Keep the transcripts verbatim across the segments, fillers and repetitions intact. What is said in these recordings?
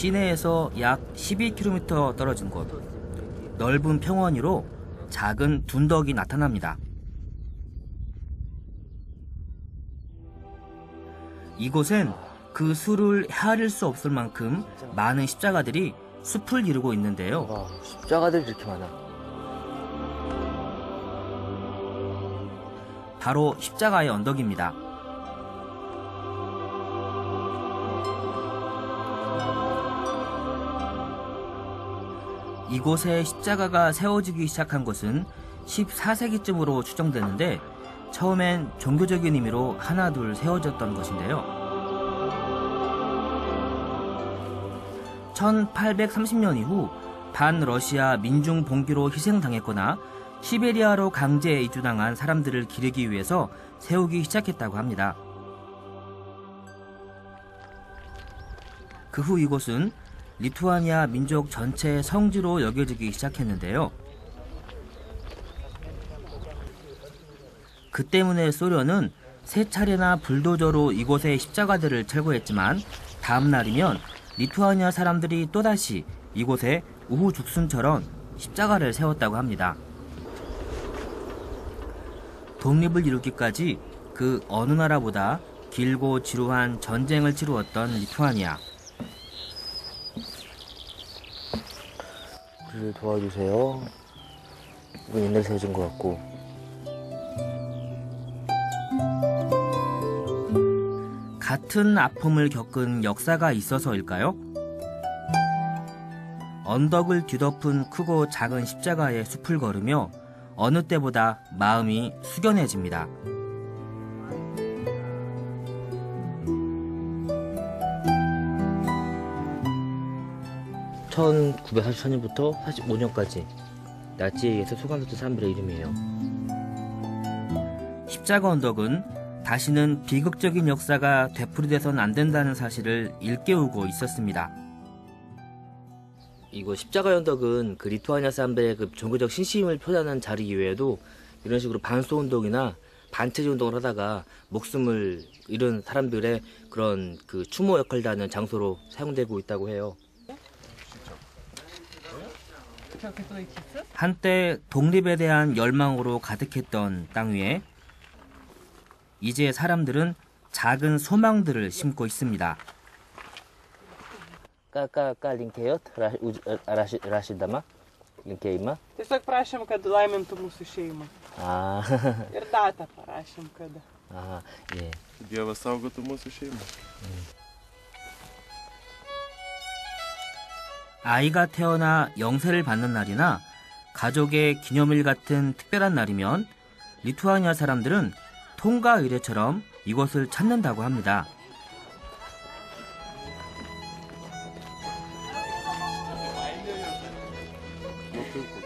시내에서 약 십이 킬로미터 떨어진 곳, 넓은 평원 위로 작은 둔덕이 나타납니다. 이곳엔 그 수를 헤아릴 수 없을 만큼 많은 십자가들이 숲을 이루고 있는데요. 와, 십자가들이 이렇게 많아. 바로 십자가의 언덕입니다. 이곳에 십자가가 세워지기 시작한 것은 십사 세기쯤으로 추정되는데, 처음엔 종교적인 의미로 하나 둘 세워졌던 것인데요. 천팔백삼십 년 이후 반러시아 민중 봉기로 희생당했거나 시베리아로 강제 이주당한 사람들을 기르기 위해서 세우기 시작했다고 합니다. 그 후 이곳은 리투아니아 민족 전체의 성지로 여겨지기 시작했는데요. 그 때문에 소련은 세 차례나 불도저로 이곳의 십자가들을 철거했지만, 다음 날이면 리투아니아 사람들이 또다시 이곳에 우후죽순처럼 십자가를 세웠다고 합니다. 독립을 이루기까지 그 어느 나라보다 길고 지루한 전쟁을 치루었던 리투아니아. 우리를 도와주세요. 이거 옛날에 세워진 것 같고. 같은 아픔을 겪은 역사가 있어서일까요? 언덕을 뒤덮은 크고 작은 십자가의 숲을 걸으며 어느 때보다 마음이 숙연해집니다. 천구백사십사 년부터 사십오 년까지 나치에 의해서 소각됐던 사람들의 이름이에요. 십자가 언덕은 다시는 비극적인 역사가 되풀이돼선 안 된다는 사실을 일깨우고 있었습니다. 이거 십자가 언덕은 그 리투아니아 사람들의 그 종교적 신심을 표현하는 자리 이외에도 이런 식으로 반소 운동이나 반체제 운동을 하다가 목숨을 잃은 사람들의 그런 그 추모 역할을 하는 장소로 사용되고 있다고 해요. 한때 독립에 대한 열망으로 가득했던 땅 위에 이제 사람들은 작은 소망들을 심고 있습니다. Как линкеет, рашидама, линкейма. Ты так прашем, когда лаймем тому сушейма. А. И дата прашем, когда. А, е. Дева сауга тому сушейма. 아이가 태어나 영세를 받는 날이나 가족의 기념일 같은 특별한 날이면 리투아니아 사람들은 통가 의례처럼 이곳을 찾는다고 합니다.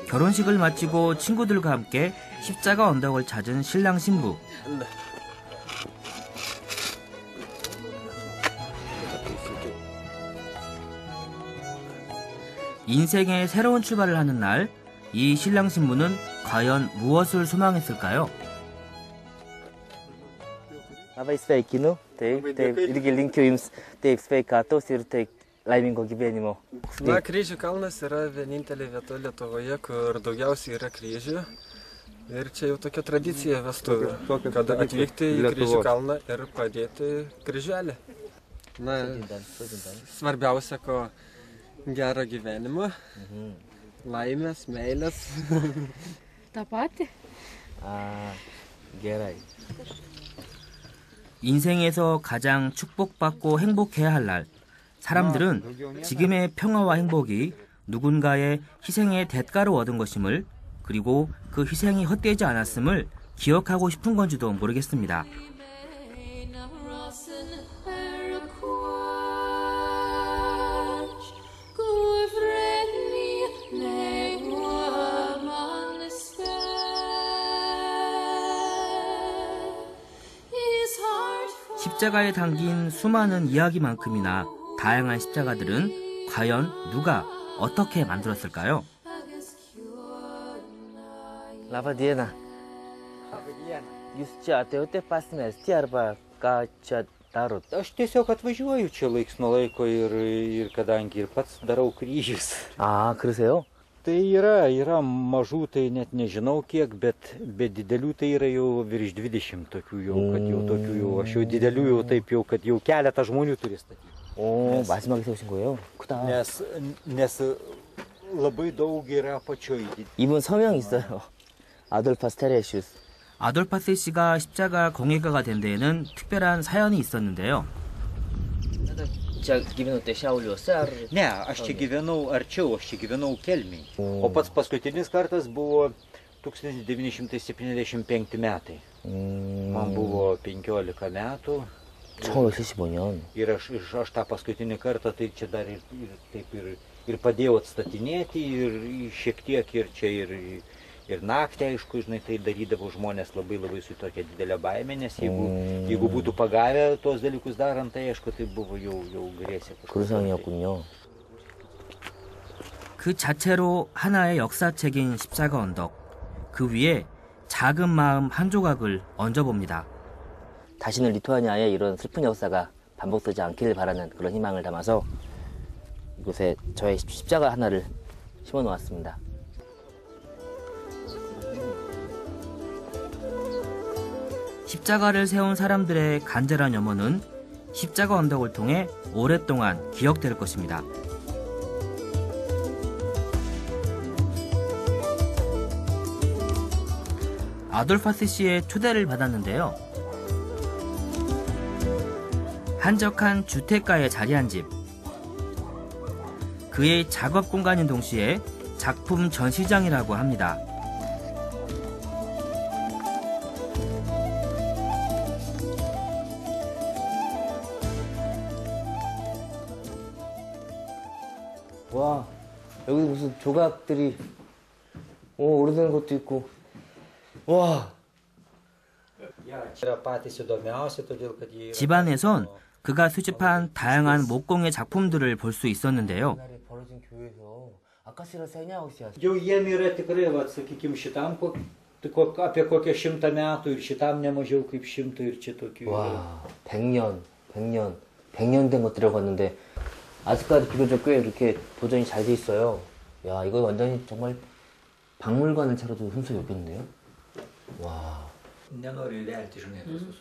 결혼식을 마치고 친구들과 함께 십자가 언덕을 찾은 신랑 신부. 인생의 새로운 출발을 하는 날, 이 신랑 신부는 과연 무엇을 소망했을까요? Na, kryžių kalnas yra vienintelė vieta Lietuvoje, kur daugiausiai yra kryžių. Ir čia jau tokia tradicija vestuvių, kad atvykti į kryžių kalną ir padėti kryželį. Na, svarbiausia, ko gero gyvenimo, laimės, meilės. Ta pati? A, gerai. 인생에서 가장 축복받고 행복해야 할 날. 사람들은 지금의 평화와 행복이 누군가의 희생의 대가로 얻은 것임을, 그리고 그 희생이 헛되지 않았음을 기억하고 싶은 건지도 모르겠습니다. 십자가에 담긴 수많은 이야기만큼이나 다양한 십자가들은 과연 누가 어떻게 만들었을까요? 라바디에나. 라바디에나. 유스치 아테오테 파스메스 티아르바가 차 darot? Aš tiesiog atvažiuoju čia laiks nuo laiko ir, ir kadangi ir pats darau kryžius. A, 그러세요? Tai yra, yra mažų, tai net nežinau kiek, bet, bet didelių tai yra jau virš dvidešimt tokių jau, kad jau tokių jau, aš jau didelių jau taip jau, kad jau keletą žmonių turi statyti. O, 마지막에 세우신 거예요? 크다. Nes, nes labai daug yra apačioj. 이분 서명이 있어요. 아돌파스 테레시우스. 아돌파스 씨가 십자가 공예가가 된 데에는 특별한 사연이 있었는데요. Čia gyvenau tai Šiauliuose ar... Ne, aš čia gyvenau arčiau, aš čia gyvenau Kelmėj. O pats paskutinis kartas buvo tūkstantis devyni šimtai septyniasdešimt penkti metai. Man buvo penkiolika metų. Ir aš, aš tą paskutinį kartą tai čia dar ir, ir, taip ir, ir padėjau atstatinėti ir šiek tiek ir čia ir... Ir naktį, aišku, žinai, tai darydavo žmonės labai labai su tokia didelė baimė, nes jeigu, jeigu būtų pagavę tuos dalykus darant, tai aišku, tai buvo jau, jau grėsė. 그 자체로 하나의 역사책인 십자가 언덕, 그 위에 작은 마음 한 조각을 얹어봅니다. 다시는 리투아니아의 이런 슬픈 역사가 반복되지 않기를 바라는 그런 희망을 담아서 이곳에 저의 십자가 하나를 심어 놓았습니다. 십자가를 세운 사람들의 간절한 염원은 십자가 언덕을 통해 오랫동안 기억될 것입니다. 아돌파스 씨의 초대를 받았는데요. 한적한 주택가에 자리한 집. 그의 작업 공간인 동시에 작품 전시장이라고 합니다. 와, 여기 무슨 조각들이 오, 오래된 것도 있고. 와. 집안에선 그가 수집한 다양한 목공의 작품들을 볼 수 있었는데요. 와, 백 년, 백 년, 백 년 된 것들이 왔는데 아직까지 비교적 꽤 이렇게 보존이 잘 돼 있어요. 야, 이거 완전히 정말 박물관을 차려도 흠수이 없겠는데요? 와.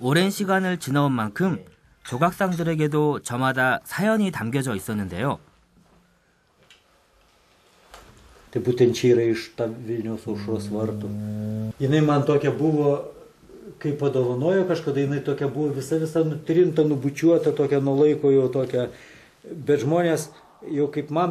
오랜 시간을 지나온 만큼 조각상들에게도 저마다 사연이 담겨져 있었는데요. Tai būtent čia yra iš ta Vilniaus aušros vartų. Jinai man tokia buvo, kai padovanojo kažkada, jinai tokia buvo visa visa nutrinta, nubučiuota, tokia nuo laiko jau tokia. Bet žmonės, jau kaip man